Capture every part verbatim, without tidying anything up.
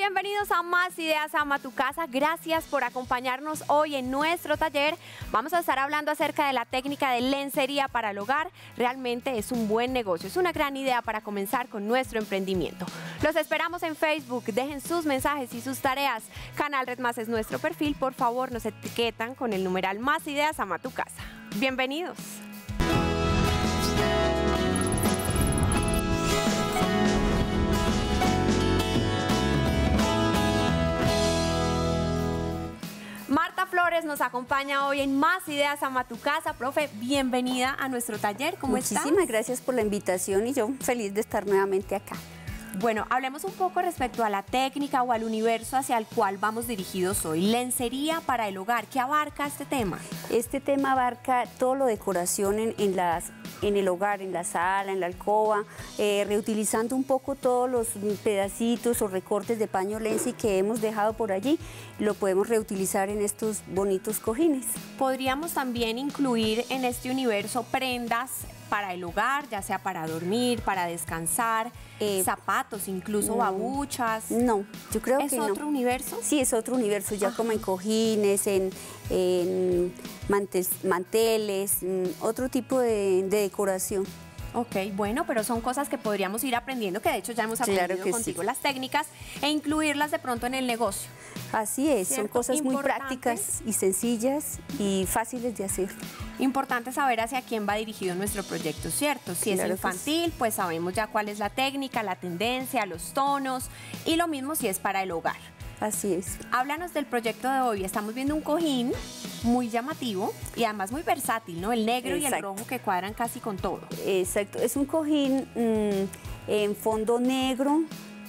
bienvenidos a Más Ideas Ama Tu Casa. Gracias por acompañarnos hoy en nuestro taller. Vamos a estar hablando acerca de la técnica de lencería para el hogar. Realmente es un buen negocio, es una gran idea para comenzar con nuestro emprendimiento. Los esperamos en Facebook, dejen sus mensajes y sus tareas. Canal Red Más es nuestro perfil, por favor nos etiquetan con el numeral Más Ideas Ama Tu Casa. Bienvenidos. Marta Flores nos acompaña hoy en Más Ideas Ama Tu Casa. Profe, bienvenida a nuestro taller. ¿Cómo estás? Muchísimas gracias por la invitación y yo feliz de estar nuevamente acá. Bueno, hablemos un poco respecto a la técnica o al universo hacia el cual vamos dirigidos hoy. Lencería para el hogar. ¿Qué abarca este tema? Este tema abarca todo lo de decoración en, en, las, en el hogar, en la sala, en la alcoba, eh, reutilizando un poco todos los pedacitos o recortes de paño lenci que hemos dejado por allí. Lo podemos reutilizar en estos bonitos cojines. Podríamos también incluir en este universo prendas para el hogar, ya sea para dormir, para descansar, eh, zapatos, incluso no, babuchas. No, yo creo que no. ¿Es otro universo? Sí, es otro universo, ya ah. como en cojines, en, en mantes, manteles, otro tipo de, de decoración. Ok, bueno, pero son cosas que podríamos ir aprendiendo, que de hecho ya hemos aprendido claro que contigo sí. las técnicas e incluirlas de pronto en el negocio. Así es, ¿cierto? Son cosas Importante. muy prácticas y sencillas y fáciles de hacer. Importante saber hacia quién va dirigido nuestro proyecto, ¿cierto? Si claro es infantil, sí. pues sabemos ya cuál es la técnica, la tendencia, los tonos y lo mismo si es para el hogar. Así es. Háblanos del proyecto de hoy. Estamos viendo un cojín muy llamativo y además muy versátil, ¿no? El negro Exacto. y el rojo que cuadran casi con todo. Exacto. Es un cojín mmm, en fondo negro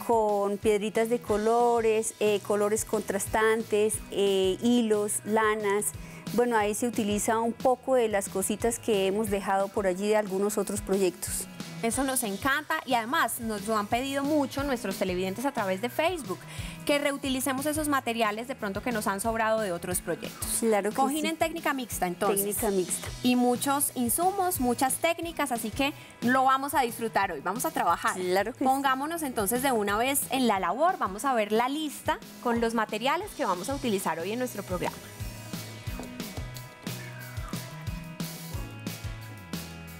con piedritas de colores, eh, colores contrastantes, eh, hilos, lanas. Bueno, ahí se utiliza un poco de las cositas que hemos dejado por allí de algunos otros proyectos. Eso nos encanta y además nos lo han pedido mucho nuestros televidentes a través de Facebook, que reutilicemos esos materiales de pronto que nos han sobrado de otros proyectos. Claro que Cojín sí. en técnica mixta, entonces. Técnica mixta. Y muchos insumos, muchas técnicas, así que lo vamos a disfrutar hoy, vamos a trabajar. Claro que Pongámonos sí. entonces de una vez en la labor, vamos a ver la lista con los materiales que vamos a utilizar hoy en nuestro programa.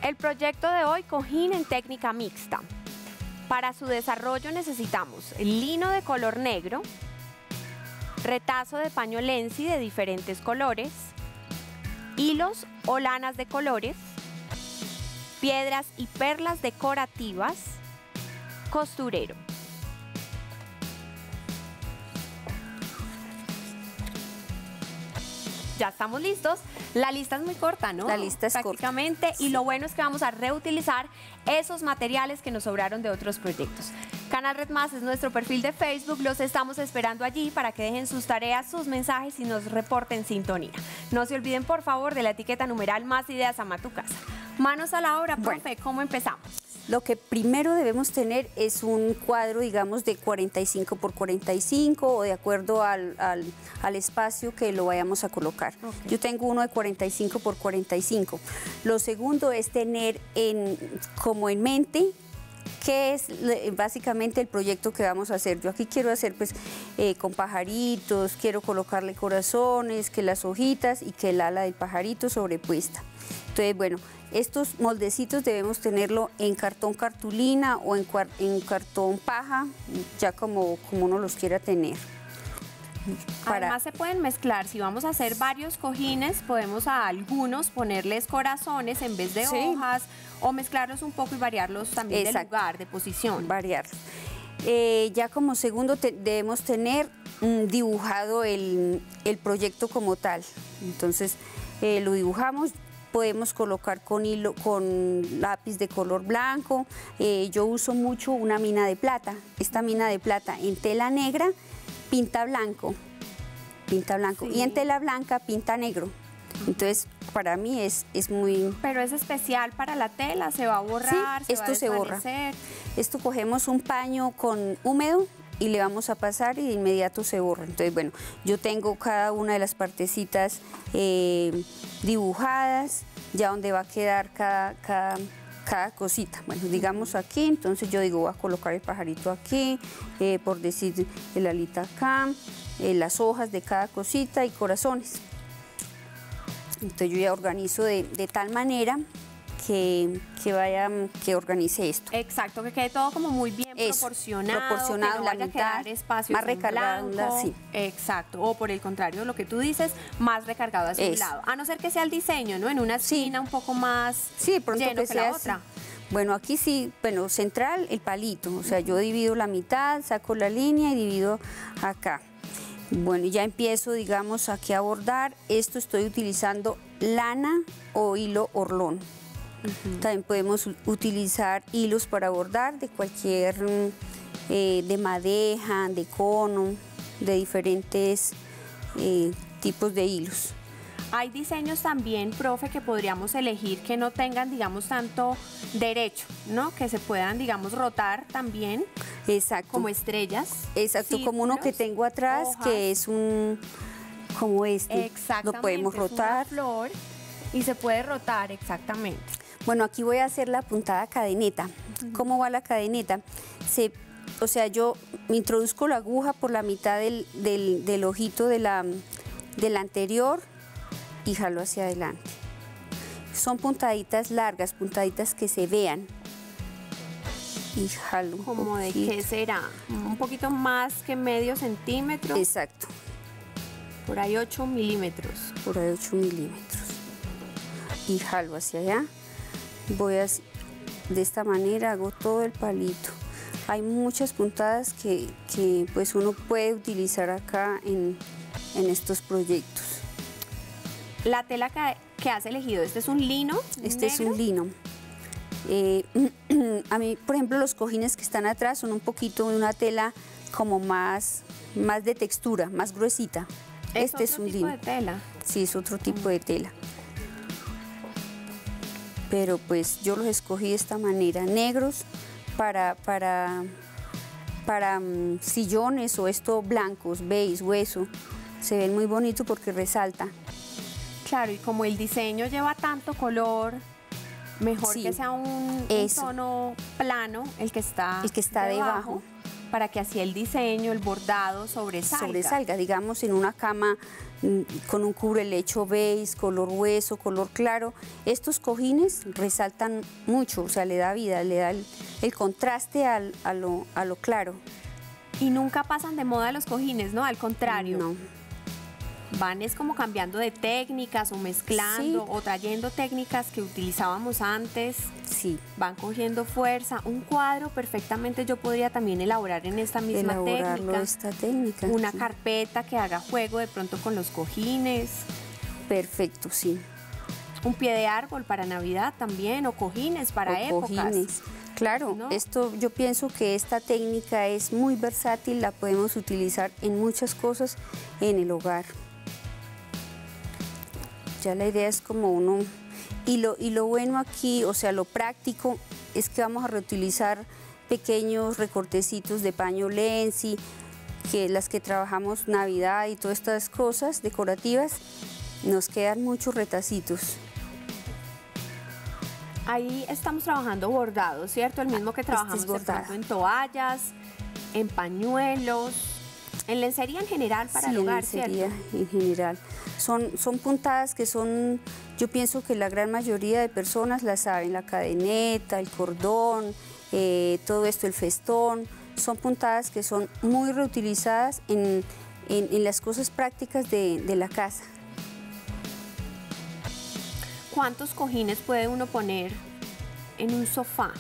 El proyecto de hoy, cojín en técnica mixta. Para su desarrollo necesitamos lino de color negro, retazo de paño lenci de diferentes colores, hilos o lanas de colores, piedras y perlas decorativas, costurero. Ya estamos listos. La lista es muy corta, ¿no? La lista es Prácticamente, corta. Y lo bueno es que vamos a reutilizar esos materiales que nos sobraron de otros proyectos. Canal Red Más es nuestro perfil de Facebook. Los estamos esperando allí para que dejen sus tareas, sus mensajes y nos reporten sintonía. No se olviden, por favor, de la etiqueta numeral Más Ideas Ama Tu Casa. Manos a la obra, profe, bueno, ¿cómo empezamos? Lo que primero debemos tener es un cuadro, digamos, de cuarenta y cinco por cuarenta y cinco o de acuerdo al, al, al espacio que lo vayamos a colocar. Okay. Yo tengo uno de cuarenta y cinco por cuarenta y cinco. Lo segundo es tener en, como en mente qué es básicamente el proyecto que vamos a hacer. Yo aquí quiero hacer pues eh, con pajaritos, quiero colocarle corazones, que las hojitas y que el ala del pajarito sobrepuesta. Entonces, bueno, estos moldecitos debemos tenerlo en cartón cartulina o en, en cartón paja, ya como, como uno los quiera tener. Para... Además se pueden mezclar, si vamos a hacer varios cojines, podemos a algunos ponerles corazones en vez de sí. hojas o mezclarlos un poco y variarlos también Exacto. de lugar, de posición. Variarlos. Eh, ya como segundo te debemos tener mm, dibujado el, el proyecto como tal, entonces eh, lo dibujamos. Podemos colocar con hilo, con lápiz de color blanco. Eh, yo uso mucho una mina de plata. Esta mina de plata en tela negra, pinta blanco. Pinta blanco. Sí. Y en tela blanca, pinta negro. Entonces, para mí es, es muy... Pero es especial para la tela, se va a borrar, sí, esto se va a desvanecer. Esto cogemos un paño con húmedo y le vamos a pasar y de inmediato se borra. Entonces, bueno, yo tengo cada una de las partecitas eh, dibujadas, ya donde va a quedar cada, cada, cada cosita. Bueno, digamos aquí, entonces yo digo, voy a colocar el pajarito aquí, eh, por decir el alita acá, eh, las hojas de cada cosita y corazones. Entonces yo ya organizo de, de tal manera que, que vaya, que organice esto. Exacto, que quede todo como muy bien eso, proporcionado, proporcionado, que no vaya a quedar espacios más recargado, en blanco, sí. Exacto, o por el contrario, lo que tú dices, más recargado hacia eso. Un lado, a no ser que sea el diseño, ¿no? En una esquina sí. Un poco más sí, pronto lleno que, que la así. Otra. Bueno, aquí sí, bueno, central, el palito, o sea, yo divido la mitad, saco la línea y divido acá. Bueno, ya empiezo, digamos, aquí a bordar. Esto estoy utilizando lana o hilo orlón. Uh-huh. También podemos utilizar hilos para bordar de cualquier, eh, de madeja, de cono, de diferentes eh, tipos de hilos. Hay diseños también, profe, que podríamos elegir que no tengan, digamos, tanto derecho, ¿no? Que se puedan, digamos, rotar también. Exacto. Como estrellas. Exacto, círculos, como uno que tengo atrás, hojas. Que es un, como este. Exactamente. Lo podemos rotar. Es una flor y se puede rotar, exactamente. Bueno, aquí voy a hacer la puntada cadeneta. Uh-huh. ¿Cómo va la cadeneta? Se, o sea, yo me introduzco la aguja por la mitad del, del, del ojito de la, de la anterior, y jalo hacia adelante. Son puntaditas largas, puntaditas que se vean. Y jalo un poquito. ¿Cómo de qué será? Un poquito más que medio centímetro. Exacto. Por ahí ocho milímetros. Por ahí ocho milímetros. Y jalo hacia allá. Voy a, de esta manera hago todo el palito. Hay muchas puntadas que, que pues uno puede utilizar acá en, en estos proyectos. La tela que has elegido, ¿este es un lino? Este negro? Es un lino. Eh, a mí, por ejemplo, los cojines que están atrás son un poquito de una tela como más, más de textura, más gruesita. ¿Es este otro es un tipo lino. De tela? Sí, es otro tipo de tela. Pero pues yo los escogí de esta manera, negros para, para, para um, sillones o estos blancos, beige, hueso. Se ven muy bonitos porque resalta. Claro, y como el diseño lleva tanto color, mejor sí, que sea un, un tono plano, el que está, el que está debajo, debajo, para que así el diseño, el bordado sobresalga. Sobresalga, digamos, en una cama con un cubrelecho beige, color hueso, color claro. Estos cojines resaltan mucho, o sea, le da vida, le da el, el contraste al, a, lo, a lo claro. Y nunca pasan de moda los cojines, ¿no? Al contrario. No. Van es como cambiando de técnicas o mezclando sí. O trayendo técnicas que utilizábamos antes. Sí. Van cogiendo fuerza. Un cuadro perfectamente yo podría también elaborar en esta misma Elaborarlo técnica. Esta técnica. Una sí. Carpeta que haga juego de pronto con los cojines. Perfecto, sí. Un pie de árbol para Navidad también o cojines para o épocas. Cojines. Claro, ¿no? Esto, yo pienso que esta técnica es muy versátil, la podemos utilizar en muchas cosas en el hogar. Ya la idea es como uno, y lo, y lo bueno aquí, o sea, lo práctico, es que vamos a reutilizar pequeños recortecitos de paño Lenzi, que las que trabajamos Navidad y todas estas cosas decorativas, nos quedan muchos retacitos. Ahí estamos trabajando bordado, ¿cierto? El mismo que trabajamos este en toallas, en pañuelos. En lencería en general para sí, el hogar, lencería, ¿cierto? En general. Son, son puntadas que son, yo pienso que la gran mayoría de personas las saben, la cadeneta, el cordón, eh, todo esto, el festón, son puntadas que son muy reutilizadas en, en, en las cosas prácticas de, de la casa. ¿Cuántos cojines puede uno poner en un sofá?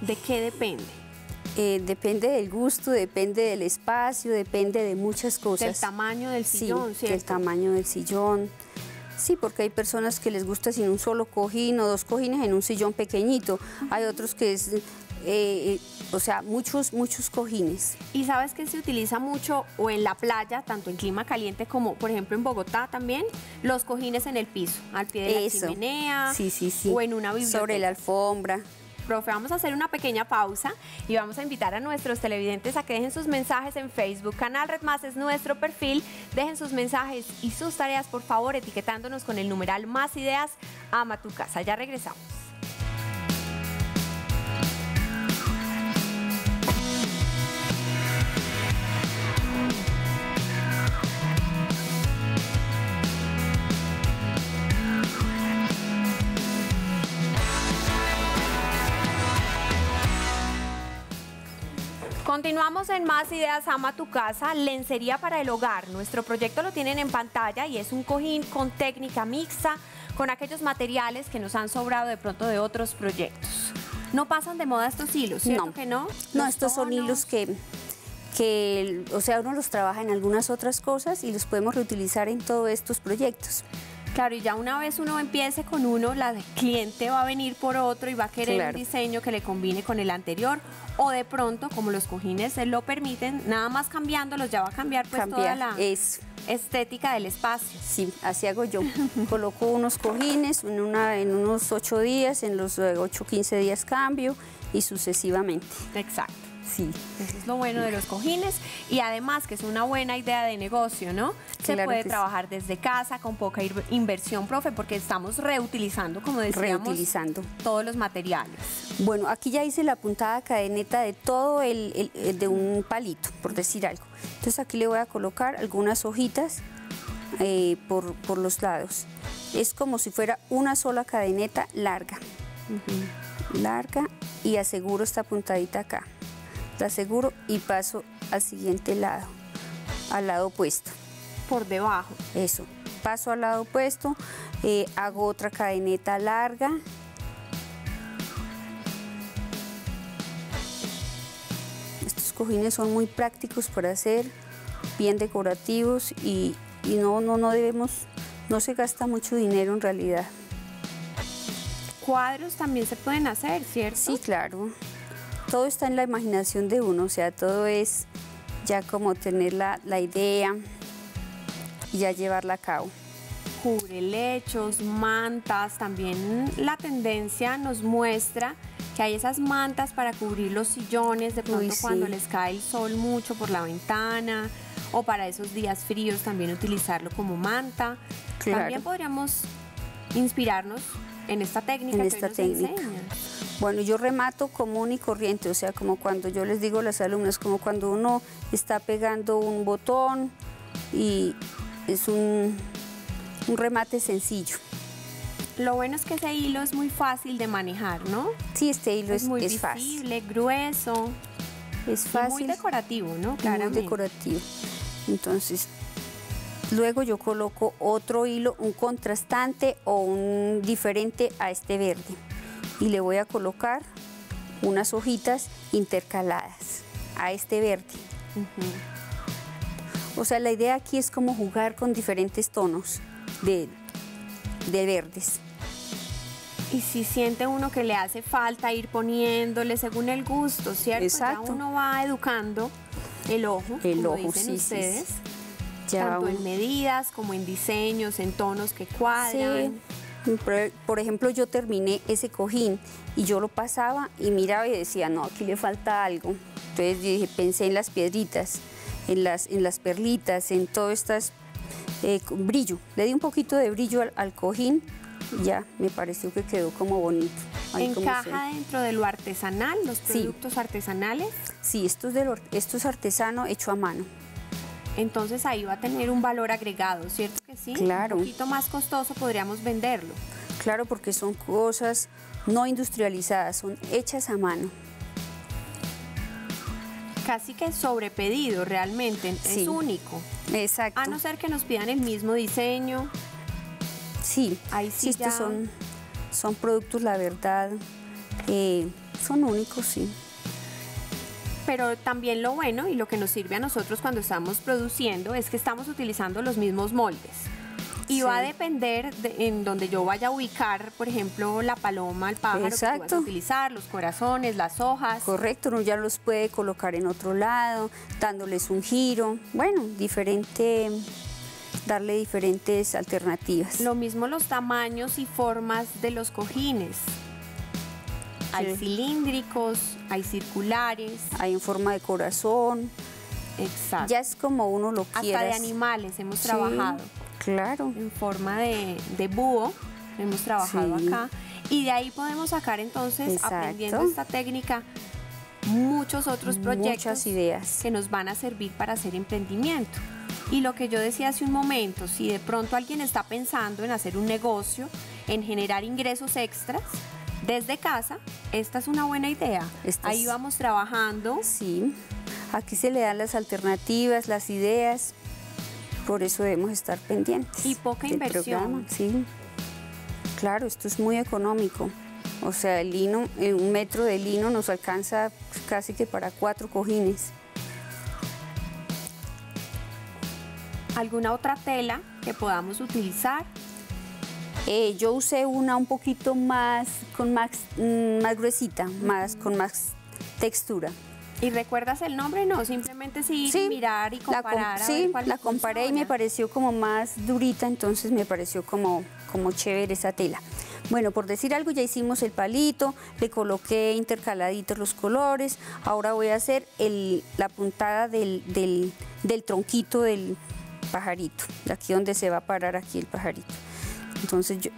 ¿De qué depende? Eh, depende del gusto, depende del espacio, depende de muchas cosas. Del tamaño del sillón, sí, ¿cierto? Del tamaño del sillón. Sí, porque hay personas que les gusta sin un solo cojín o dos cojines en un sillón pequeñito. Uh-huh. Hay otros que es, eh, eh, o sea, muchos, muchos cojines. Y sabes que se utiliza mucho o en la playa, tanto en clima caliente como, por ejemplo, en Bogotá también, los cojines en el piso, al pie de Eso. La chimenea, sí, sí, sí. O en una biblioteca. Sobre la alfombra. Profe, vamos a hacer una pequeña pausa y vamos a invitar a nuestros televidentes a que dejen sus mensajes en Facebook. Canal Red Más es nuestro perfil. Dejen sus mensajes y sus tareas, por favor, etiquetándonos con el numeral Más Ideas Ama Tu Casa. Ya regresamos. Continuamos en Más Ideas Ama Tu Casa, lencería para el hogar. Nuestro proyecto lo tienen en pantalla y es un cojín con técnica mixta, con aquellos materiales que nos han sobrado de pronto de otros proyectos. ¿No pasan de moda estos hilos, cierto que no? No, estos son hilos que, que, o sea, uno los trabaja en algunas otras cosas y los podemos reutilizar en todos estos proyectos. Claro, y ya una vez uno empiece con uno, la cliente va a venir por otro y va a querer claro. un diseño que le combine con el anterior, o de pronto, como los cojines lo permiten, nada más cambiándolos ya va a cambiar pues cambiar. toda la Eso. estética del espacio. Sí, así hago yo. Coloco unos cojines en, una, en unos ocho días, en los ocho, quince días cambio y sucesivamente. Exacto. Sí. Eso es lo bueno de los cojines y además que es una buena idea de negocio, ¿no? Se claro puede trabajar sí. desde casa con poca inversión, profe, porque estamos reutilizando, como decíamos, reutilizando. todos los materiales. Bueno, aquí ya hice la puntada cadeneta de todo el, el, el de un palito, por decir algo. Entonces aquí le voy a colocar algunas hojitas eh, por, por los lados. Es como si fuera una sola cadeneta larga, uh-huh. larga, y aseguro esta puntadita acá. La aseguro y paso al siguiente lado, al lado opuesto. Por debajo. Eso, paso al lado opuesto, eh, hago otra cadeneta larga. Estos cojines son muy prácticos para hacer, bien decorativos y, y no, no, no debemos, no se gasta mucho dinero en realidad. Cuadros también se pueden hacer, ¿cierto? Sí, claro. Todo está en la imaginación de uno, o sea, todo es ya como tener la, la idea y ya llevarla a cabo. Cubrelechos, mantas, también la tendencia nos muestra que hay esas mantas para cubrir los sillones de pronto Uy, sí. cuando les cae el sol mucho por la ventana, o para esos días fríos también utilizarlo como manta. Claro. También podríamos inspirarnos en esta técnica en que esta hoy nos técnica. enseña. Bueno, yo remato común y corriente, o sea, como cuando yo les digo a las alumnas, como cuando uno está pegando un botón y es un, un remate sencillo. Lo bueno es que ese hilo es muy fácil de manejar, ¿no? Sí, este hilo es, es muy es visible, fácil. grueso, es fácil. Y muy decorativo, ¿no? Claro. Muy decorativo. Entonces, luego yo coloco otro hilo, un contrastante o un diferente a este verde. Y le voy a colocar unas hojitas intercaladas a este verde. Uh-huh. O sea, la idea aquí es como jugar con diferentes tonos de, de verdes. Y si siente uno que le hace falta ir poniéndole según el gusto, ¿cierto? Exacto. Ya uno va educando el ojo, el como ojo, dicen sí, ustedes, sí, sí. Ya tanto uno... en medidas como en diseños, en tonos que cuadran. Sí. Por ejemplo, yo terminé ese cojín y yo lo pasaba y miraba y decía, no, aquí le falta algo. Entonces yo dije, pensé en las piedritas, en las, en las perlitas, en todo este eh, brillo. Le di un poquito de brillo al, al cojín y ya me pareció que quedó como bonito. Ahí ¿Encaja como dentro de lo artesanal, los productos sí. artesanales? Sí, esto es, de lo, esto es artesano hecho a mano. Entonces ahí va a tener un valor agregado, ¿cierto que sí? Claro. Un poquito más costoso podríamos venderlo. Claro, porque son cosas no industrializadas, son hechas a mano. Casi que sobrepedido realmente, sí. es único. Exacto. A no ser que nos pidan el mismo diseño. Sí, ahí sí, sí ya... estos son, son productos, la verdad, eh, son únicos, sí. Pero también lo bueno y lo que nos sirve a nosotros cuando estamos produciendo es que estamos utilizando los mismos moldes. Y sí. va a depender de, en donde yo vaya a ubicar, por ejemplo, la paloma, el pájaro Exacto. que tú vas a utilizar, los corazones, las hojas. Correcto, uno ya los puede colocar en otro lado, dándoles un giro, bueno, diferente... darle diferentes alternativas. Lo mismo los tamaños y formas de los cojines. Hay sí. cilíndricos, hay circulares. Hay en forma de corazón. Exacto. Ya es como uno lo quiera. Hasta de animales hemos sí, trabajado. Claro. En forma de, de búho hemos trabajado sí. acá. Y de ahí podemos sacar entonces, Exacto. aprendiendo esta técnica, muchos otros proyectos. Muchas ideas. Que nos van a servir para hacer emprendimiento. Y lo que yo decía hace un momento, si de pronto alguien está pensando en hacer un negocio, en generar ingresos extras, desde casa. Esta es una buena idea. Estas... Ahí vamos trabajando. Sí, aquí se le dan las alternativas, las ideas. Por eso debemos estar pendientes. Y poca inversión. Sí, claro, esto es muy económico. O sea, el lino, un metro de lino nos alcanza casi que para cuatro cojines. ¿Alguna otra tela que podamos utilizar? Eh, yo usé una un poquito más, con más, más gruesita, más, con más textura. ¿Y recuerdas el nombre? No, simplemente sí, sí mirar y comparar. La com sí, la comparé funciona. Y me pareció como más durita, entonces me pareció como, como chévere esa tela. Bueno, por decir algo, ya hicimos el palito, le coloqué intercaladitos los colores. Ahora voy a hacer el, la puntada del, del, del tronquito del pajarito, de aquí donde se va a parar aquí el pajarito. Entonces yo,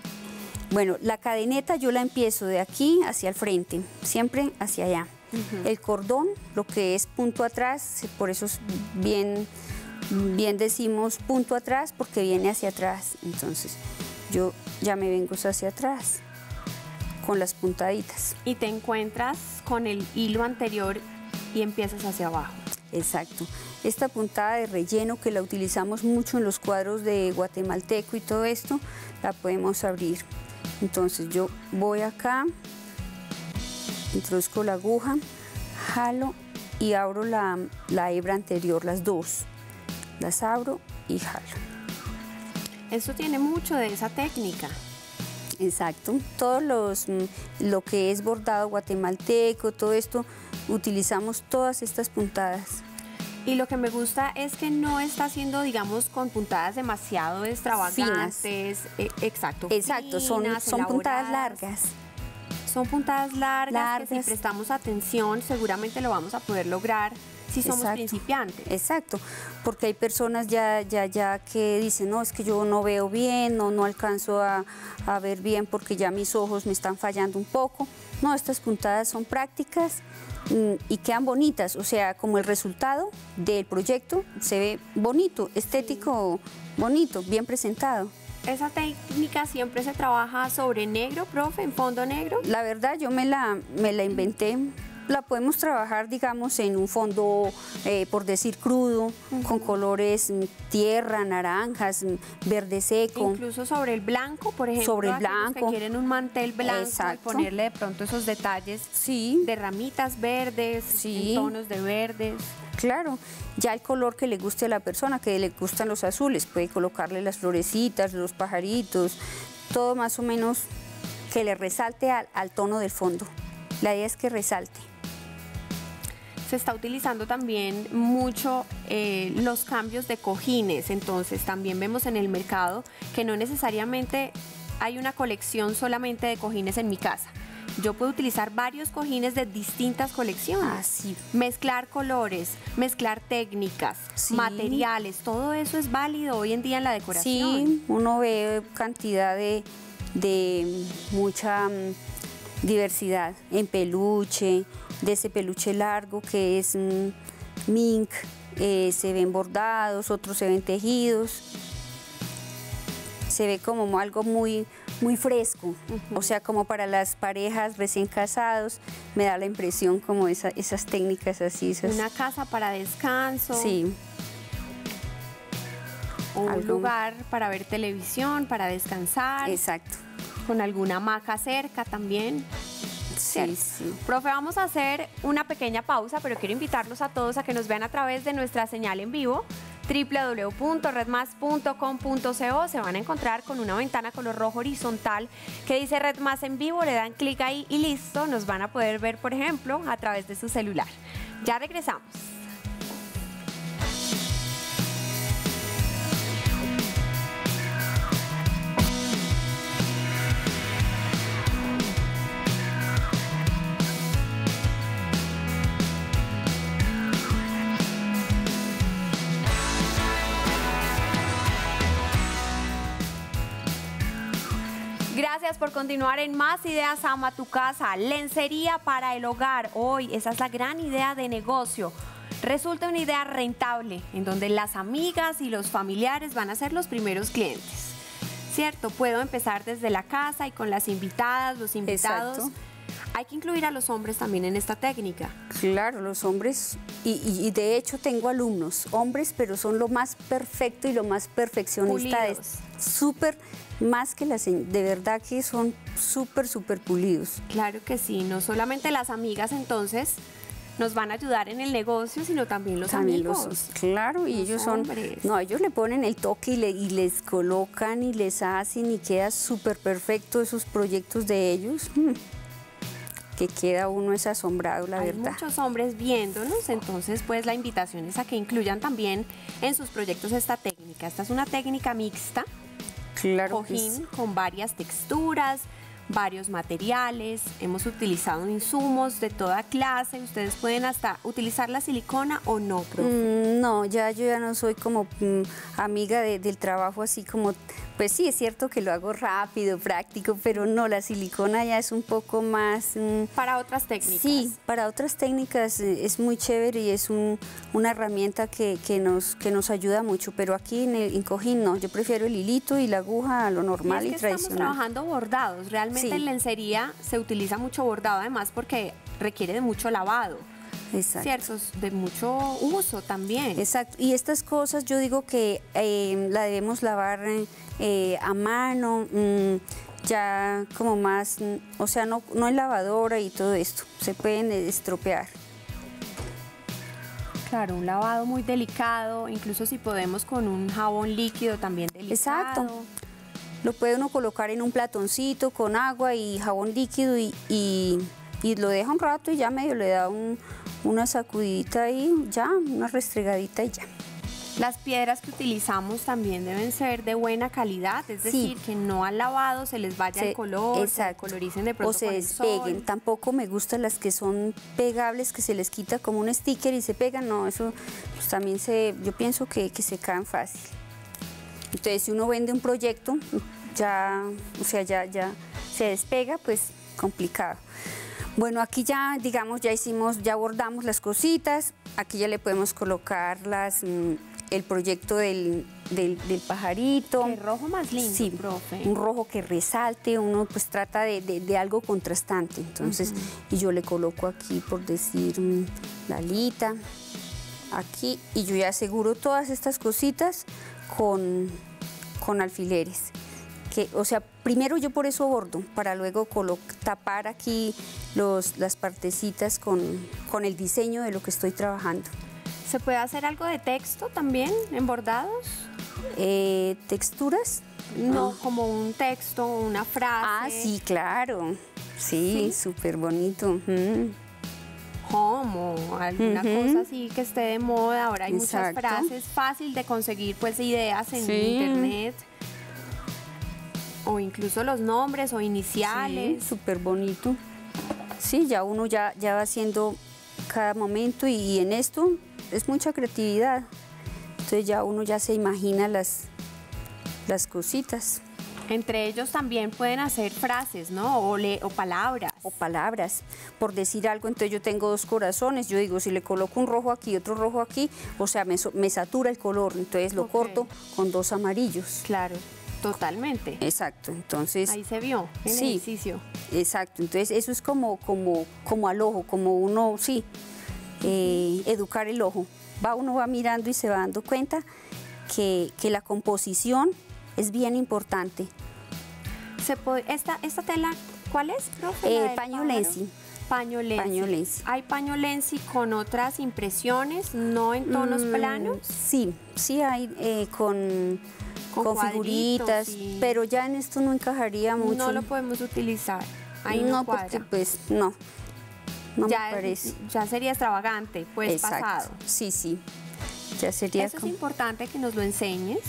bueno, la cadeneta yo la empiezo de aquí hacia el frente, siempre hacia allá. Uh-huh. El cordón, lo que es punto atrás, por eso es bien, bien decimos punto atrás porque viene hacia atrás. Entonces yo ya me vengo hacia atrás con las puntaditas. Y te encuentras con el hilo anterior y empiezas hacia abajo. Exacto. Esta puntada de relleno que la utilizamos mucho en los cuadros de guatemalteco y todo esto, la podemos abrir. Entonces yo voy acá, introduzco la aguja, jalo y abro la, la hebra anterior, las dos. Las abro y jalo. Eso tiene mucho de esa técnica. Exacto. Todos los, lo que es bordado guatemalteco, todo esto, utilizamos todas estas puntadas. Y lo que me gusta es que no está haciendo, digamos, con puntadas demasiado extravagantes. Finas. Eh, exacto. Exacto, finas, son, son puntadas largas. Son puntadas largas, largas que si prestamos atención seguramente lo vamos a poder lograr. Si somos exacto, principiantes. Exacto, porque hay personas ya, ya, ya que dicen, no, es que yo no veo bien, no, no alcanzo a, a ver bien porque ya mis ojos me están fallando un poco. No, estas puntadas son prácticas y quedan bonitas, o sea, como el resultado del proyecto se ve bonito, estético, bonito, bien presentado. ¿Esa técnica siempre se trabaja sobre negro, profe, en fondo negro? La verdad, yo me la, me la inventé. La podemos trabajar, digamos, en un fondo, eh, por decir, crudo, uh-huh, con colores tierra, naranjas, verde seco. Incluso sobre el blanco, por ejemplo, sobre el blanco. Que quieren un mantel blanco. Exacto. Y ponerle de pronto esos detalles, sí, de ramitas verdes, sí, en tonos de verdes. Claro, ya el color que le guste a la persona, que le gustan los azules, puede colocarle las florecitas, los pajaritos, todo más o menos que le resalte al, al tono del fondo. La idea es que resalte. Se está utilizando también mucho eh, los cambios de cojines, entonces también vemos en el mercado que no necesariamente hay una colección solamente de cojines en mi casa. Yo puedo utilizar varios cojines de distintas colecciones, ah, sí, mezclar colores, mezclar técnicas, sí, materiales, todo eso es válido hoy en día en la decoración. Sí, uno ve cantidad de, de mucha diversidad en peluche, de ese peluche largo que es mm, mink, eh, se ven bordados, otros se ven tejidos, se ve como algo muy, muy fresco, uh-huh, o sea, como para las parejas recién casados, me da la impresión como esa, esas técnicas así. Esas... Una casa para descanso. Sí. O algo... un lugar para ver televisión, para descansar. Exacto. Con alguna hamaca cerca también. Sí, sí. Profe, vamos a hacer una pequeña pausa, pero quiero invitarlos a todos a que nos vean a través de nuestra señal en vivo, doble u doble u doble u punto redmas punto com punto co. Se van a encontrar con una ventana color rojo horizontal que dice Red Más en vivo, le dan clic ahí y listo, nos van a poder ver, por ejemplo, a través de su celular. Ya regresamos. Gracias por continuar en Más Ideas Ama Tu Casa, lencería para el hogar. Hoy esa es la gran idea de negocio. Resulta una idea rentable en donde las amigas y los familiares van a ser los primeros clientes. ¿cierto? Puedo empezar desde la casa y con las invitadas, los invitados. Exacto. Hay que incluir a los hombres también en esta técnica. Claro, los hombres, y, y, y de hecho tengo alumnos, hombres, pero son lo más perfecto y lo más perfeccionista. Es súper, más que las, de verdad que son súper, súper pulidos. Claro que sí, no solamente las amigas entonces nos van a ayudar en el negocio, sino también los también amigos. Los, claro, y los ellos son... hombres. No, ellos le ponen el toque y, le, y les colocan y les hacen y queda súper perfecto esos proyectos de ellos. Hmm. Que queda uno es asombrado, la Hay verdad. Hay muchos hombres viéndonos, entonces pues la invitación es a que incluyan también en sus proyectos esta técnica. Esta es una técnica mixta, claro, cojín sí. con varias texturas, varios materiales, hemos utilizado insumos de toda clase, ustedes pueden hasta utilizar la silicona o no, profe. Mm, no, ya yo ya no soy como mm, amiga de, del trabajo así como, pues sí, es cierto que lo hago rápido, práctico, pero no, la silicona ya es un poco más... Mm, para otras técnicas. Sí, para otras técnicas es muy chévere y es un, una herramienta que, que, nos, que nos ayuda mucho, pero aquí en el en cojín no, yo prefiero el hilito y la aguja a lo normal y, es que y tradicional. Estamos trabajando bordados, realmente. Sí. En lencería se utiliza mucho bordado, además porque requiere de mucho lavado, exacto, ¿cierto? De mucho uso también. Exacto, y estas cosas yo digo que eh, la debemos lavar eh, a mano, mmm, ya como más, o sea, no, no en lavadora y todo esto, se pueden estropear. Claro, un lavado muy delicado, incluso si podemos con un jabón líquido también delicado. Exacto. Lo puede uno colocar en un platoncito con agua y jabón líquido y, y, y lo deja un rato y ya medio le da un, una sacudidita ahí, ya, una restregadita y ya. Las piedras que utilizamos también deben ser de buena calidad, es decir, sí. que no al lavado se les vaya se, el color, exacto. se coloricen de pronto o se con despeguen. El sol. Tampoco me gustan las que son pegables, que se les quita como un sticker y se pegan, no, eso pues, también se, yo pienso que, que se caen fácil. Entonces, si uno vende un proyecto, ya, o sea, ya, ya se despega, pues complicado. Bueno, aquí ya, digamos, ya hicimos, ya abordamos las cositas. Aquí ya le podemos colocar las, el proyecto del, del, del pajarito. El rojo más lindo, sí, profe. Un rojo que resalte, uno pues trata de, de, de algo contrastante. Entonces, uh-huh. y yo le coloco aquí, por decir, la alita, aquí. Y yo ya aseguro todas estas cositas con, con alfileres, que, o sea, primero yo por eso bordo, para luego tapar aquí los, las partecitas con, con el diseño de lo que estoy trabajando. ¿Se puede hacer algo de texto también en bordados? Eh, ¿Texturas? No, ah. como un texto, una frase. Ah, sí, claro, sí, súper ¿Sí? bonito. Mm. Como alguna uh-huh. cosa así que esté de moda, ahora hay Exacto. muchas frases, fácil de conseguir pues ideas en sí. internet, o incluso los nombres o iniciales. Sí, súper bonito. Sí, ya uno ya, ya va haciendo cada momento y, y en esto es mucha creatividad, entonces ya uno ya se imagina las, las cositas. Entre ellos también pueden hacer frases, ¿no? O, le, o palabras. O palabras. Por decir algo, entonces yo tengo dos corazones. Yo digo, si le coloco un rojo aquí, otro rojo aquí, o sea, me, me satura el color. Entonces lo okay. corto con dos amarillos. Claro, totalmente. Exacto, entonces... Ahí se vio, en sí, el ejercicio. Exacto, entonces eso es como, como, como al ojo, como uno, sí, eh, educar el ojo. Va, uno va mirando y se va dando cuenta que, que la composición... es bien importante. Se puede, esta, ¿Esta tela cuál es, profe? Eh, paño lenzi. Paño lenzi. ¿Hay paño lenzi con otras impresiones, no en tonos mm, planos? Sí, sí hay eh, con, con, con figuritas, y... pero ya en esto no encajaría mucho. No lo podemos utilizar, ahí no, no porque pues no, no ya me parece. Es, ya sería extravagante, pues Exacto. pasado. Sí, sí, ya sería... Eso como... es importante que nos lo enseñes.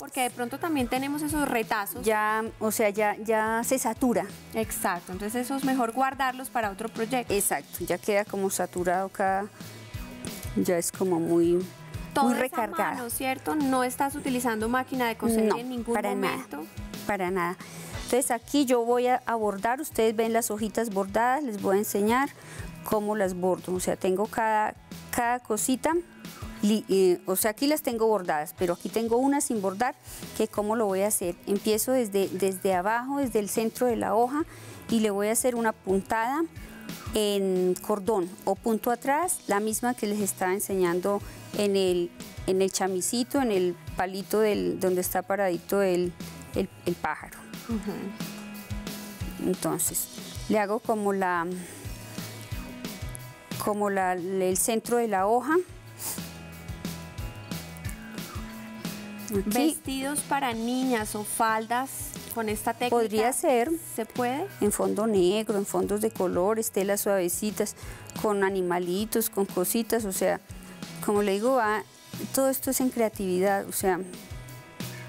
Porque de pronto también tenemos esos retazos. Ya, o sea, ya, ya se satura. Exacto, entonces eso es mejor guardarlos para otro proyecto. Exacto, ya queda como saturado cada... Ya es como muy, Todo muy recargado. Mano, ¿cierto? No estás utilizando máquina de coser no, en ningún para momento. Nada, para nada. Entonces aquí yo voy a bordar, ustedes ven las hojitas bordadas, les voy a enseñar cómo las bordo. O sea, tengo cada, cada cosita... li, eh, o sea, aquí las tengo bordadas, pero aquí tengo una sin bordar, que cómo lo voy a hacer. Empiezo desde, desde abajo, desde el centro de la hoja, y le voy a hacer una puntada en cordón o punto atrás, la misma que les estaba enseñando en el, en el chamisito, en el palito del, donde está paradito el, el, el pájaro. Uh-huh. Entonces, le hago como la, como la, el centro de la hoja. Aquí. Vestidos para niñas o faldas con esta técnica. Podría ser. ¿Se puede? En fondo negro, en fondos de colores, telas suavecitas, con animalitos, con cositas, o sea, como le digo, va, todo esto es en creatividad, o sea,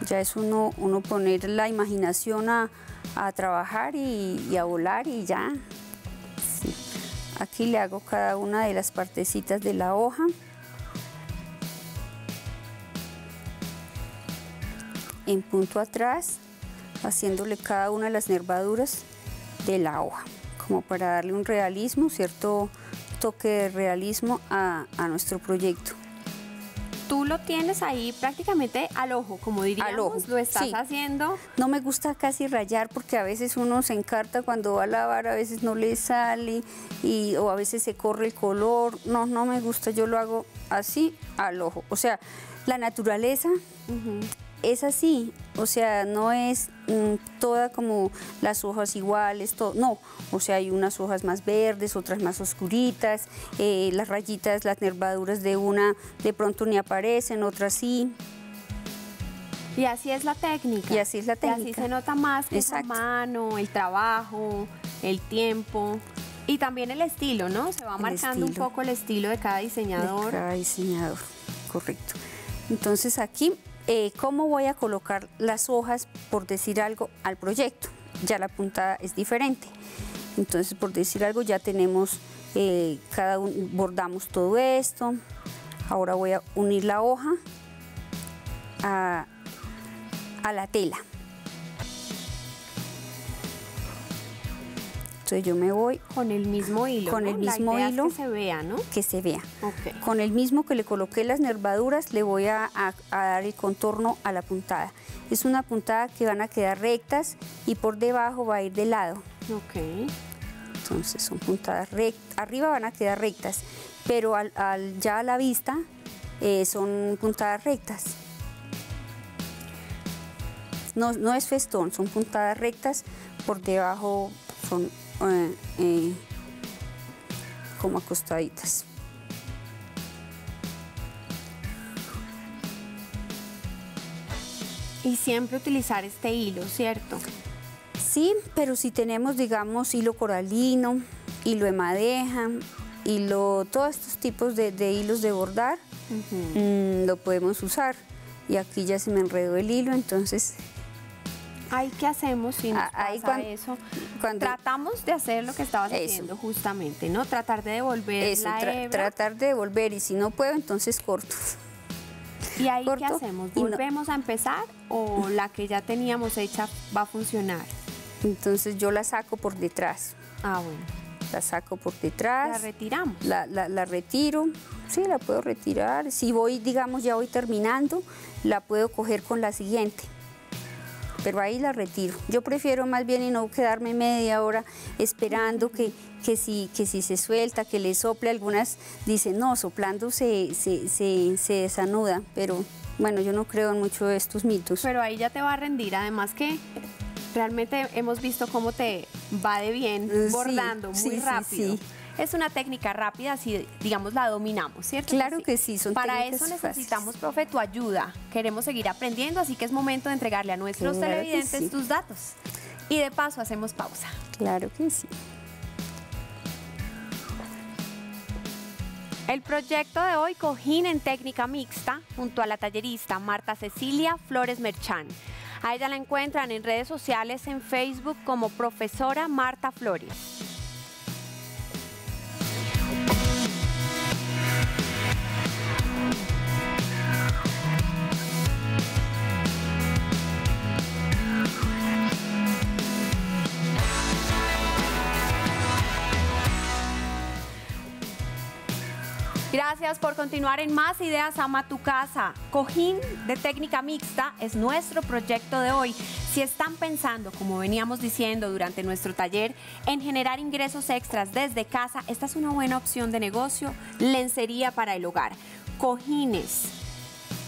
ya es uno, uno poner la imaginación a, a trabajar y, y a volar y ya. Sí. Aquí le hago cada una de las partecitas de la hoja. En punto atrás, haciéndole cada una de las nervaduras de la hoja, como para darle un realismo, cierto toque de realismo a, a nuestro proyecto. Tú lo tienes ahí prácticamente al ojo, como diríamos, al ojo. Lo estás sí. haciendo. No me gusta casi rayar porque a veces uno se encarta cuando va a lavar, a veces no le sale y, o a veces se corre el color. No, no me gusta, yo lo hago así al ojo. O sea, la naturaleza... Uh-huh. Es así, o sea, no es mmm, toda como las hojas iguales, todo, no, o sea, hay unas hojas más verdes, otras más oscuritas, eh, las rayitas, las nervaduras de una de pronto ni aparecen, otras sí. Y así es la técnica. Y así es la técnica. Y así se nota más que la mano, el trabajo, el tiempo y también el estilo, ¿no? Se va el marcando estilo. Un poco el estilo de cada diseñador. De cada diseñador, correcto. Entonces aquí... Eh, ¿Cómo voy a colocar las hojas, por decir algo, al proyecto? Ya la puntada es diferente. Entonces, por decir algo, ya tenemos, eh, cada uno, bordamos todo esto. Ahora voy a unir la hoja a, a la tela. Entonces yo me voy... Con el mismo hilo, Con ¿no? el mismo la idea hilo. Es que se vea, ¿no? Que se vea. Okay. Con el mismo que le coloqué las nervaduras, le voy a, a, a dar el contorno a la puntada. Es una puntada que van a quedar rectas y por debajo va a ir de lado. Ok. Entonces son puntadas rectas. Arriba van a quedar rectas, pero al, al, ya a la vista eh, son puntadas rectas. No, no es festón, son puntadas rectas, por debajo son... Eh, eh, como acostaditas. Y siempre utilizar este hilo, ¿cierto? Sí, pero si tenemos, digamos, hilo coralino, hilo de madeja, hilo, todos estos tipos de, de hilos de bordar, uh-huh. mmm, lo podemos usar. Y aquí ya se me enredó el hilo, entonces... Ay, ¿qué hacemos si nos Ahí pasa cuando, eso? Cuando Tratamos de hacer lo que estabas eso. haciendo justamente, ¿no? Tratar de devolver eso, la tra hebra. Tratar de devolver, y si no puedo, entonces corto. ¿Y ahí corto, qué hacemos? ¿Volvemos no. a empezar o la que ya teníamos hecha va a funcionar? Entonces yo la saco por detrás. Ah, bueno. La saco por detrás. ¿La retiramos? La, la, la retiro. Sí, la puedo retirar. Si voy, digamos, ya voy terminando, la puedo coger con la siguiente. Pero ahí la retiro. Yo prefiero más bien y no quedarme media hora esperando que, que, si, que si se suelta, que le sople. Algunas dicen, no, soplando se, se, se, se desanuda, pero bueno, yo no creo en mucho de estos mitos. Pero ahí ya te va a rendir, además que realmente hemos visto cómo te va de bien bordando sí, muy sí, rápido. Sí, sí. Es una técnica rápida, si digamos la dominamos, ¿cierto? Claro que sí, son técnicas fáciles. Para eso necesitamos, profe, tu ayuda. Queremos seguir aprendiendo, así que es momento de entregarle a nuestros televidentes tus datos. Y de paso hacemos pausa. Claro que sí. El proyecto de hoy, Cojín en Técnica Mixta, junto a la tallerista Marta Cecilia Flores Merchán. A ella la encuentran en redes sociales, en Facebook, como profesora Marta Flores. Gracias gracias por continuar en Más Ideas Ama Tu Casa. Cojín de técnica mixta es nuestro proyecto de hoy. Si están pensando, como veníamos diciendo durante nuestro taller, en generar ingresos extras desde casa, esta es una buena opción de negocio. Lencería para el hogar, cojines,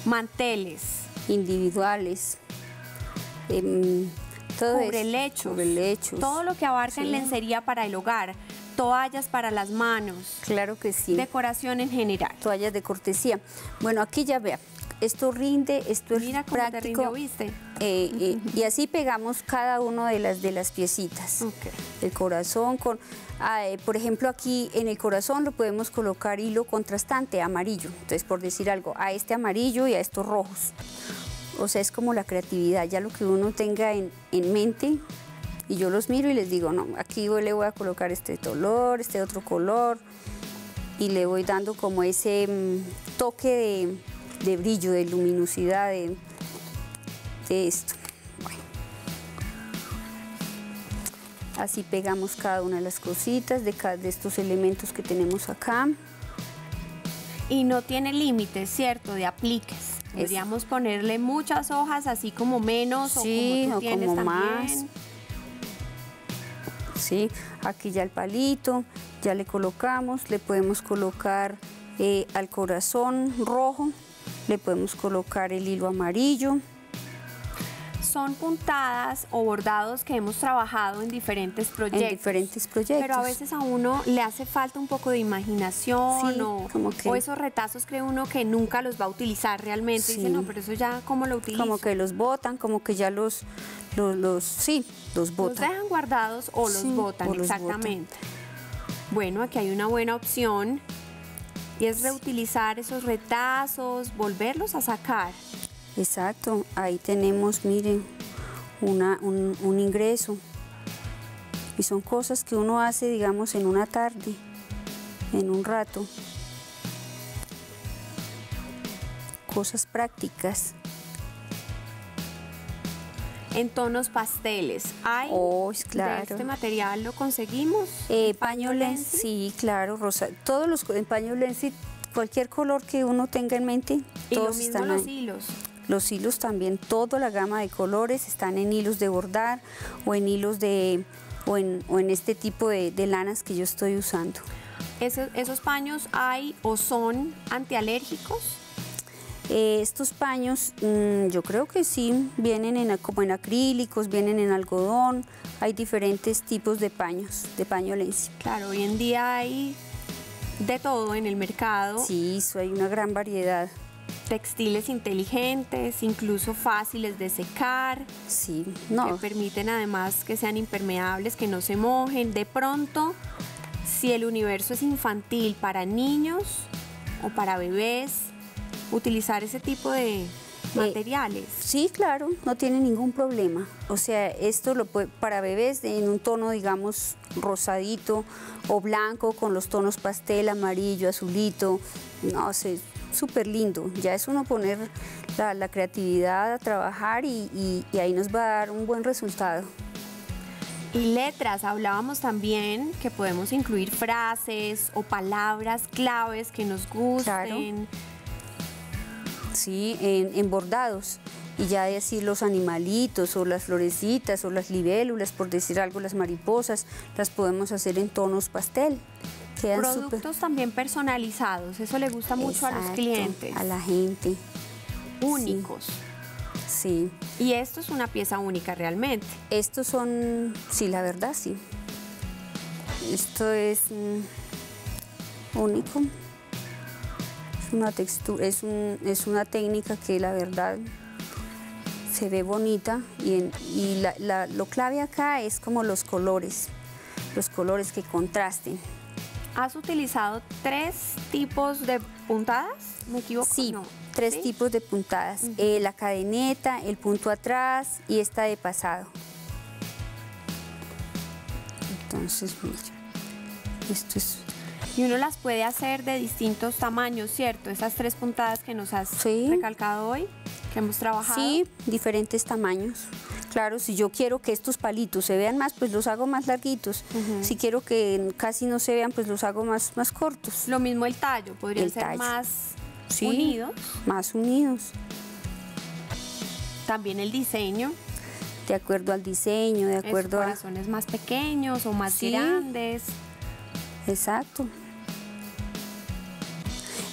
manteles individuales, eh, todo cubrelechos, cubrelechos, todo lo que abarca en lencería para el hogar. Toallas para las manos. Claro que sí. Decoración en general. Toallas de cortesía. Bueno, aquí ya vea, esto rinde, esto Mira es práctico. Te rinde, ¿viste? Eh, uh-huh. eh, y así pegamos cada una de las, de las piecitas. Okay. El corazón con, eh, por ejemplo, aquí en el corazón lo podemos colocar hilo contrastante amarillo. Entonces, por decir algo, a este amarillo y a estos rojos. O sea, es como la creatividad, ya lo que uno tenga en, en mente. Y yo los miro y les digo, no, aquí yo le voy a colocar este color, este otro color, y le voy dando como ese mmm, toque de, de brillo, de luminosidad de, de esto. Bueno. Así pegamos cada una de las cositas de, cada, de estos elementos que tenemos acá. Y no tiene límites, ¿cierto?, de apliques. Podríamos ponerle muchas hojas, así como menos, sí, o como tú tienes o como también. Más. Sí, aquí ya el palito, ya le colocamos, le podemos colocar eh, al corazón rojo, le podemos colocar el hilo amarillo. Son puntadas o bordados que hemos trabajado en diferentes proyectos. En diferentes proyectos. Pero a veces a uno le hace falta un poco de imaginación, sí, o, como que... o esos retazos cree uno que nunca los va a utilizar realmente. Sí. Dice, no, pero eso ya, ¿cómo lo utilizo? Como que los botan, como que ya los, los, los sí, los botan. Los dejan guardados o los sí, botan, o exactamente. Los botan. Bueno, aquí hay una buena opción y es reutilizar esos retazos, volverlos a sacar. Exacto, ahí tenemos, miren, una, un, un ingreso. Y son cosas que uno hace, digamos, en una tarde, en un rato. Cosas prácticas. En tonos pasteles, ¿hay oh, claro. de este material lo conseguimos? Eh, paño Lenzi, sí, claro, rosa, todos los en paño Lenzi, cualquier color que uno tenga en mente, y todos lo mismo están los ahí. Hilos. Los hilos también, toda la gama de colores están en hilos de bordar o en hilos de o en, o en este tipo de, de lanas que yo estoy usando. ¿Esos, esos paños hay o son antialérgicos? Eh, estos paños mmm, yo creo que sí, vienen en, como en acrílicos, vienen en algodón, hay diferentes tipos de paños, de paño Lenzi. Claro, hoy en día hay de todo en el mercado. Sí, eso, hay una gran variedad. Textiles inteligentes, incluso fáciles de secar, sí, no. que permiten además que sean impermeables, que no se mojen. De pronto, si el universo es infantil para niños o para bebés, utilizar ese tipo de materiales. Eh, sí, claro, no tiene ningún problema. O sea, esto lo puede, para bebés en un tono, digamos, rosadito o blanco, con los tonos pastel, amarillo, azulito, no sé. Súper lindo, ya es uno poner la, la creatividad a trabajar y, y, y ahí nos va a dar un buen resultado. Y letras, hablábamos también que podemos incluir frases o palabras claves que nos gusten. Claro. Sí, en, en bordados, y ya decir los animalitos o las florecitas o las libélulas, por decir algo, las mariposas, las podemos hacer en tonos pastel. Productos super... también personalizados, eso le gusta mucho. Exacto, a los clientes. A la gente. Únicos. Sí. sí. Y esto es una pieza única realmente. Estos son, sí, la verdad, sí. Esto es mmm, único. Es una textura, es, un, es una técnica que la verdad se ve bonita, y, en, y la, la, lo clave acá es como los colores, los colores que contrasten. ¿Has utilizado tres tipos de puntadas? ¿Me equivoco? Sí, no. tres ¿Sí? tipos de puntadas. Uh-huh. eh, la cadeneta, el punto atrás y esta de pasado. Entonces, mira, esto es... Y uno las puede hacer de distintos tamaños, ¿cierto? Esas tres puntadas que nos has sí. recalcado hoy, que hemos trabajado. Sí, diferentes tamaños. Claro, si yo quiero que estos palitos se vean más, pues los hago más larguitos. Uh-huh. Si quiero que casi no se vean, pues los hago más, más cortos. Lo mismo el tallo, podrían ser tallo. más sí, unidos. Más unidos. También el diseño. De acuerdo al diseño, de acuerdo a... corazones más pequeños o más sí, grandes. Exacto.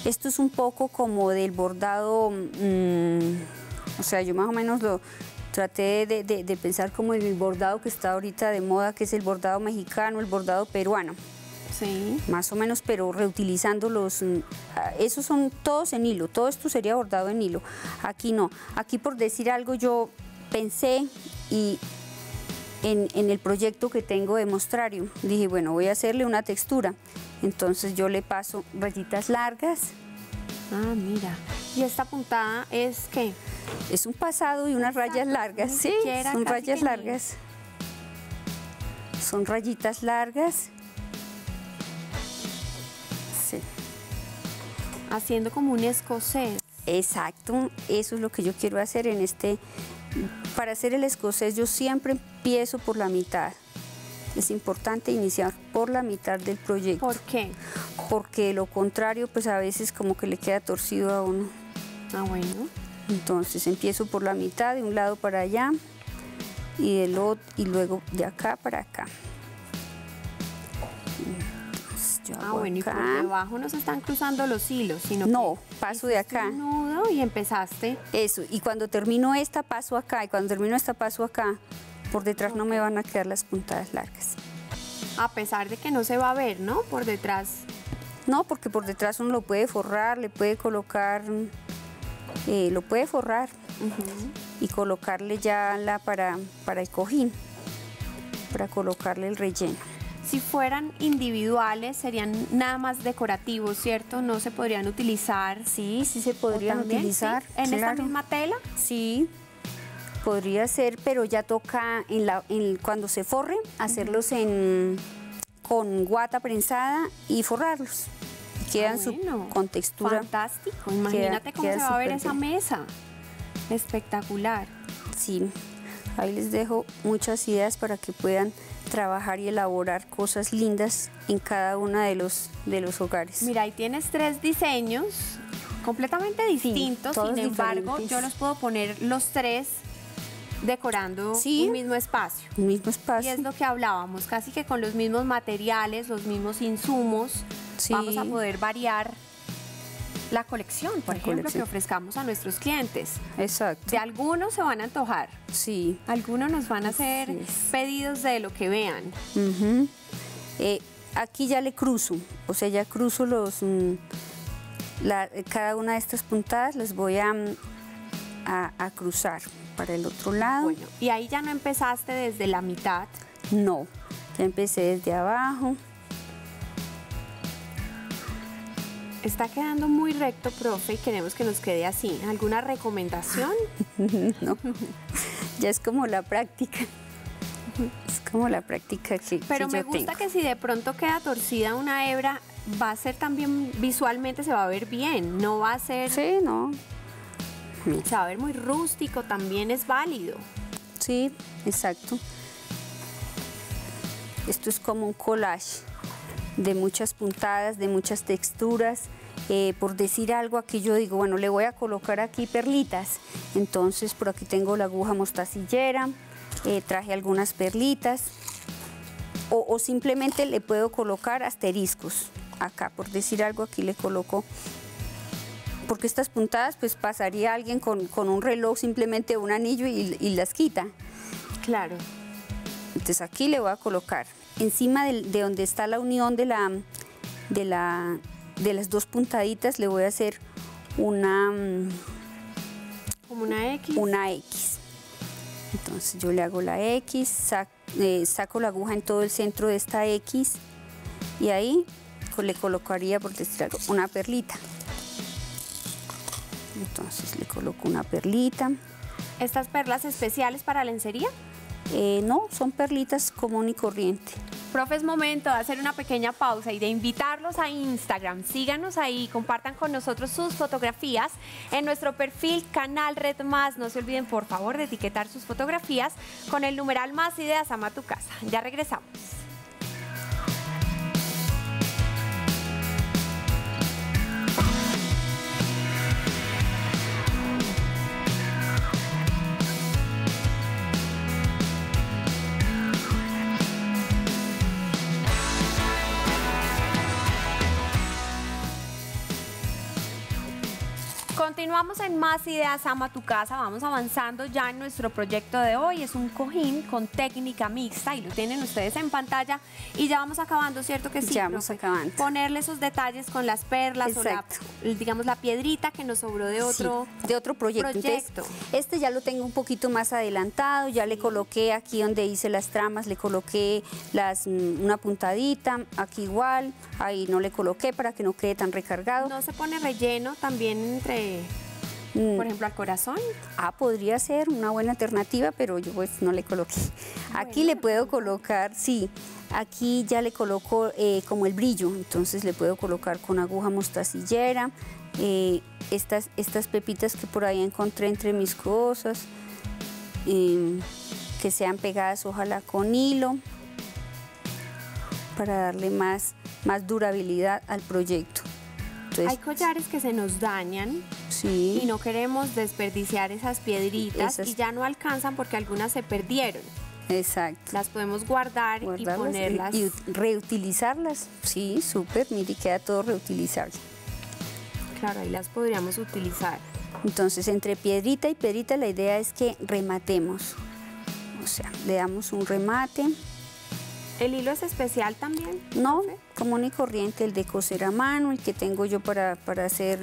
Esto es un poco como del bordado, mmm, o sea, yo más o menos lo traté de, de, de pensar como el bordado que está ahorita de moda, que es el bordado mexicano, el bordado peruano. Sí. Más o menos, pero reutilizando los... Esos son todos en hilo, todo esto sería bordado en hilo. Aquí no, aquí por decir algo yo pensé y... En, en el proyecto que tengo de mostrario, dije, bueno, voy a hacerle una textura. Entonces yo le paso rayitas largas. Ah, mira. ¿Y esta puntada es qué? Es un pasado y unas rayas largas. Sí, son rayas largas. Son rayitas largas. Sí. Haciendo como un escocés. Exacto. Eso es lo que yo quiero hacer en este... Para hacer el escocés yo siempre empiezo por la mitad. Es importante iniciar por la mitad del proyecto. ¿Por qué? Porque lo contrario, pues a veces como que le queda torcido a uno. Ah, bueno. Entonces empiezo por la mitad, de un lado para allá y del otro, y luego de acá para acá. Yo ah, bueno, acá. Y por debajo no se están cruzando los hilos, sino no, que paso de acá. Un nudo y empezaste. Eso, y cuando termino esta, paso acá, y cuando termino esta, paso acá. Por detrás okay. no me van a quedar las puntadas largas. A pesar de que no se va a ver, ¿no? Por detrás. No, porque por detrás uno lo puede forrar, le puede colocar, eh, lo puede forrar uh-huh. y colocarle ya la para, para el cojín, para colocarle el relleno. Si fueran individuales, serían nada más decorativos, ¿cierto? ¿No se podrían utilizar? Sí, sí se podrían también, utilizar. ¿Sí? ¿En claro. esta misma tela? Sí, podría ser, pero ya toca en la, en, cuando se forre, hacerlos uh-huh. en, con guata prensada y forrarlos. Quedan ah, bueno. su, con textura. Fantástico, imagínate queda, cómo queda se va a ver esa bien. mesa. Espectacular. Sí, ahí les dejo muchas ideas para que puedan... trabajar y elaborar cosas lindas en cada uno de los, de los hogares. Mira, ahí tienes tres diseños completamente distintos, sí, sin embargo, diferentes. Yo los puedo poner los tres decorando sí, un mismo espacio. Un mismo espacio. Y es lo que hablábamos, casi que con los mismos materiales, los mismos insumos, sí. vamos a poder variar la colección, por la ejemplo, colección. que ofrezcamos a nuestros clientes. Exacto. De algunos se van a antojar. Sí. Algunos nos van a hacer pedidos de lo que vean. Uh-huh. eh, aquí ya le cruzo, o sea, ya cruzo los, la, cada una de estas puntadas, las voy a, a, a cruzar para el otro lado. Bueno, y ahí ya no empezaste desde la mitad. No, ya empecé desde abajo. Está quedando muy recto, profe, y queremos que nos quede así. ¿Alguna recomendación? No, ya es como la práctica. Es como la práctica que, Pero que me yo gusta tengo. que si de pronto queda torcida una hebra, va a ser también, visualmente se va a ver bien, no va a ser... Sí, no. Se va a ver muy rústico, también es válido. Sí, exacto. Esto es como un collage. De muchas puntadas, de muchas texturas, eh, por decir algo aquí yo digo, bueno, le voy a colocar aquí perlitas, entonces por aquí tengo la aguja mostacillera, eh, traje algunas perlitas, o, o simplemente le puedo colocar asteriscos, acá por decir algo aquí le coloco, porque estas puntadas pues pasaría alguien con, con un reloj, simplemente un anillo y, y las quita. Claro. Entonces aquí le voy a colocar. Encima de, de donde está la unión de, la, de, la, de las dos puntaditas le voy a hacer una... Como una X. Una X. Entonces yo le hago la X, sac, eh, saco la aguja en todo el centro de esta X y ahí le colocaría, por decir algo, una perlita. Entonces le coloco una perlita. ¿Estas perlas especiales para lencería? Eh, no, son perlitas común y corriente. Profe, es momento de hacer una pequeña pausa y de invitarlos a Instagram. Síganos ahí, compartan con nosotros sus fotografías en nuestro perfil Canal Red Más. No se olviden, por favor, de etiquetar sus fotografías con el numeral Más Ideas Ama Tu Casa. Ya regresamos. Continuamos en Más Ideas Ama Tu Casa, vamos avanzando ya en nuestro proyecto de hoy. Es un cojín con técnica mixta y lo tienen ustedes en pantalla. Y ya vamos acabando, ¿cierto que sí? Ya vamos acabando. Ponerle esos detalles con las perlas o la, digamos, la piedrita que nos sobró de otro, sí, de otro proyecto. proyecto. Entonces, este ya lo tengo un poquito más adelantado, ya le coloqué aquí donde hice las tramas, le coloqué las, una puntadita, aquí igual, ahí no le coloqué para que no quede tan recargado. No se pone relleno también entre... Por ejemplo, al corazón. Ah, podría ser una buena alternativa, pero yo pues no le coloqué. Bueno. Aquí le puedo colocar, sí, aquí ya le coloco eh, como el brillo, entonces le puedo colocar con aguja mostacillera, eh, estas, estas pepitas que por ahí encontré entre mis cosas, eh, que sean pegadas ojalá con hilo, para darle más, más durabilidad al proyecto. Entonces, hay collares que se nos dañan, sí, y no queremos desperdiciar esas piedritas, esas... y ya no alcanzan porque algunas se perdieron. Exacto. Las podemos guardar Guardarlas y ponerlas. Y, y reutilizarlas, sí, súper, mire, queda todo reutilizable. Claro, ahí las podríamos utilizar. Entonces, entre piedrita y piedrita la idea es que rematemos, o sea, le damos un remate. ¿El hilo es especial también? No, común y corriente, el de coser a mano, el que tengo yo para, para hacer,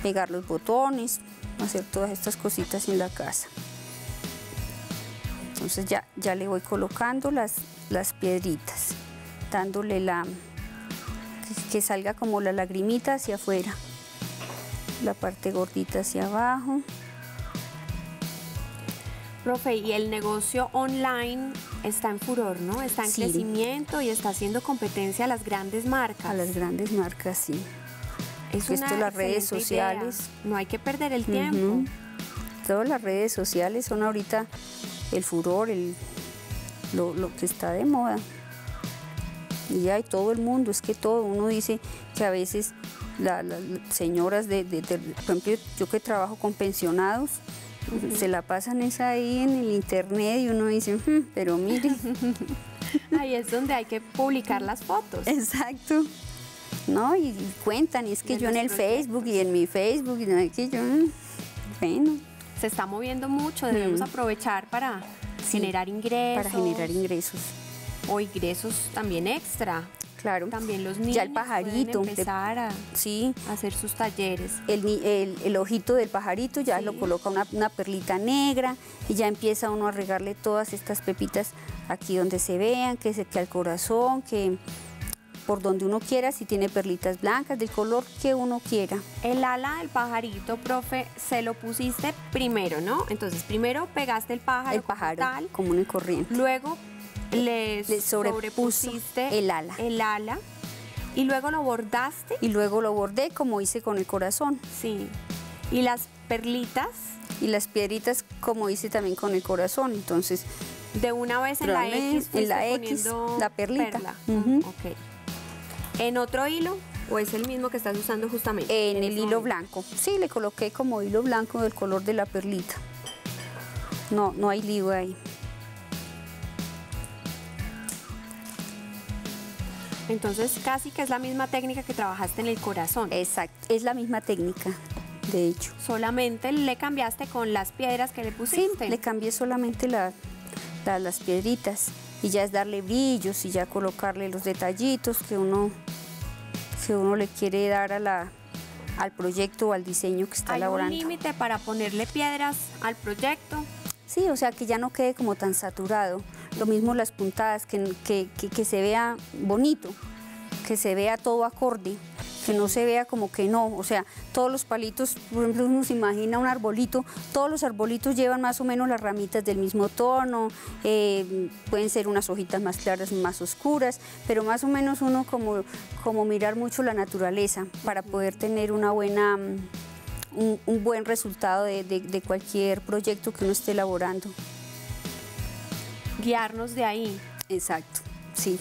pegar los botones, hacer todas estas cositas en la casa. Entonces ya, ya le voy colocando las, las piedritas, dándole la, que salga como la lagrimita hacia afuera, la parte gordita hacia abajo. Profe, y el negocio online está en furor, ¿no? Está en sí. crecimiento y está haciendo competencia a las grandes marcas. A las grandes marcas, sí. Es una Esto, las redes sociales. Idea. No hay que perder el tiempo. Uh-huh. Todas las redes sociales son ahorita el furor, el, lo, lo que está de moda. Y hay todo el mundo, es que todo, uno dice que a veces la, la, las señoras, de, de, de, por ejemplo, yo que trabajo con pensionados, Uh-huh. se la pasan esa ahí en el internet y uno dice, hmm, pero mire. Ahí es donde hay que publicar las fotos. Exacto. No, y, y cuentan, y es que y yo en el proyectos. Facebook y en mi Facebook, y es que yo, bueno. Se está moviendo mucho, debemos mm. aprovechar para sí, generar ingresos. Para generar ingresos. O ingresos también extra. Claro. También los niños ya el pajarito, pueden empezar a, sí, a hacer sus talleres. El, el, el ojito del pajarito ya sí. lo coloca una, una perlita negra y ya empieza uno a regarle todas estas pepitas aquí donde se vean, que, se, que al corazón, que por donde uno quiera, si tiene perlitas blancas, del color que uno quiera. El ala del pajarito, profe, se lo pusiste primero, ¿no? Entonces primero pegaste el pájaro. El pájaro, tal, común y corriente. Luego... Le, le sobrepusiste el ala. el ala y luego lo bordaste. Y luego lo bordé como hice con el corazón. Sí. Y las perlitas. Y las piedritas como hice también con el corazón. Entonces, de una vez en la X, en la X, la perlita. Perla. Uh-huh. Ok. ¿En otro hilo o es el mismo que estás usando justamente? En, en el hilo blanco. Sí, le coloqué como hilo blanco del color de la perlita. No, no hay lío ahí. Entonces, casi que es la misma técnica que trabajaste en el corazón. Exacto, es la misma técnica, de hecho. Solamente le cambiaste con las piedras que le pusiste. Sí, le cambié solamente la, la, las piedritas y ya es darle brillos y ya colocarle los detallitos que uno, que uno le quiere dar a la, al proyecto o al diseño que está elaborando. ¿Hay un límite para ponerle piedras al proyecto? Sí, o sea, que ya no quede como tan saturado. Lo mismo las puntadas, que, que, que, que se vea bonito, que se vea todo acorde, que no se vea como que no, o sea, todos los palitos, por ejemplo, uno se imagina un arbolito, todos los arbolitos llevan más o menos las ramitas del mismo tono, eh, pueden ser unas hojitas más claras, más oscuras, pero más o menos uno como, como mirar mucho la naturaleza para poder tener una buena... Un, un buen resultado de, de, de cualquier proyecto que uno esté elaborando. Guiarnos de ahí. Exacto, sí.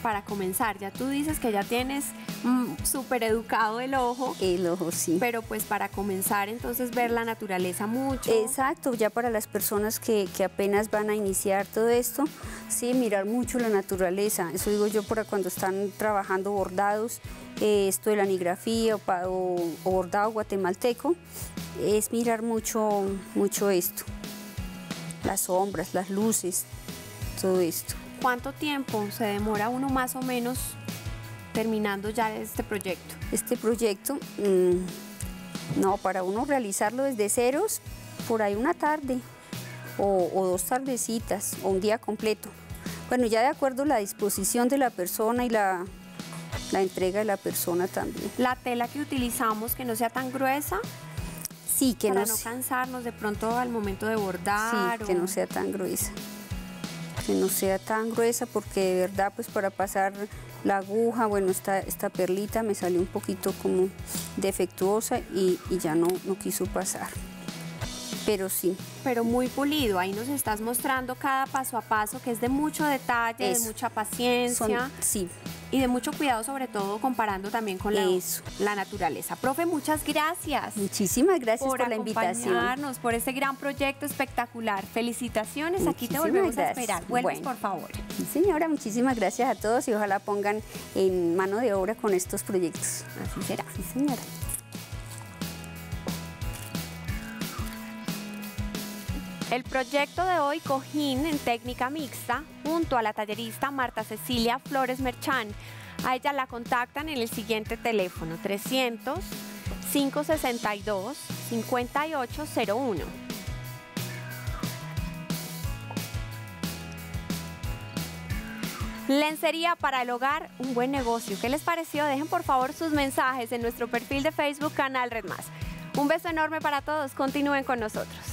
Para comenzar, ya tú dices que ya tienes mm, súper educado el ojo. El ojo, sí. Pero pues para comenzar, entonces, ver la naturaleza mucho. Exacto, ya para las personas que, que apenas van a iniciar todo esto, sí, mirar mucho la naturaleza. Eso digo yo para cuando están trabajando bordados, Eh, esto de la anigrafía o, o, o bordado guatemalteco, es mirar mucho, mucho esto, las sombras, las luces, todo esto. ¿Cuánto tiempo se demora uno más o menos terminando ya este proyecto? Este proyecto, mmm, no, para uno realizarlo desde ceros, por ahí una tarde o, o dos tardecitas o un día completo. Bueno, ya de acuerdo a la disposición de la persona y la... la entrega de la persona también. La tela que utilizamos, que no sea tan gruesa, sí, que para no, no cansarnos de pronto al momento de bordar. Sí, o... que no sea tan gruesa, que no sea tan gruesa, porque de verdad pues para pasar la aguja, bueno, esta, esta perlita me salió un poquito como defectuosa y, y ya no, no quiso pasar. Pero sí. Pero muy pulido, ahí nos estás mostrando cada paso a paso, que es de mucho detalle, eso, de mucha paciencia. Son, sí. Y de mucho cuidado, sobre todo comparando también con la, la naturaleza. Profe, muchas gracias. Muchísimas gracias por, por la invitación. Por acompañarnos, por este gran proyecto espectacular. Felicitaciones, muchísimas aquí te volvemos gracias. A esperar. Vuelves, bueno, por favor. Sí, señora, muchísimas gracias a todos y ojalá pongan en mano de obra con estos proyectos. Así será. Sí, señora. El proyecto de hoy, Cojín en técnica mixta, junto a la tallerista Marta Cecilia Flores Merchán. A ella la contactan en el siguiente teléfono, trescientos, quinientos sesenta y dos, cincuenta y ocho cero uno. Lencería para el hogar, un buen negocio. ¿Qué les pareció? Dejen por favor sus mensajes en nuestro perfil de Facebook, Canal Red Más. Un beso enorme para todos, continúen con nosotros.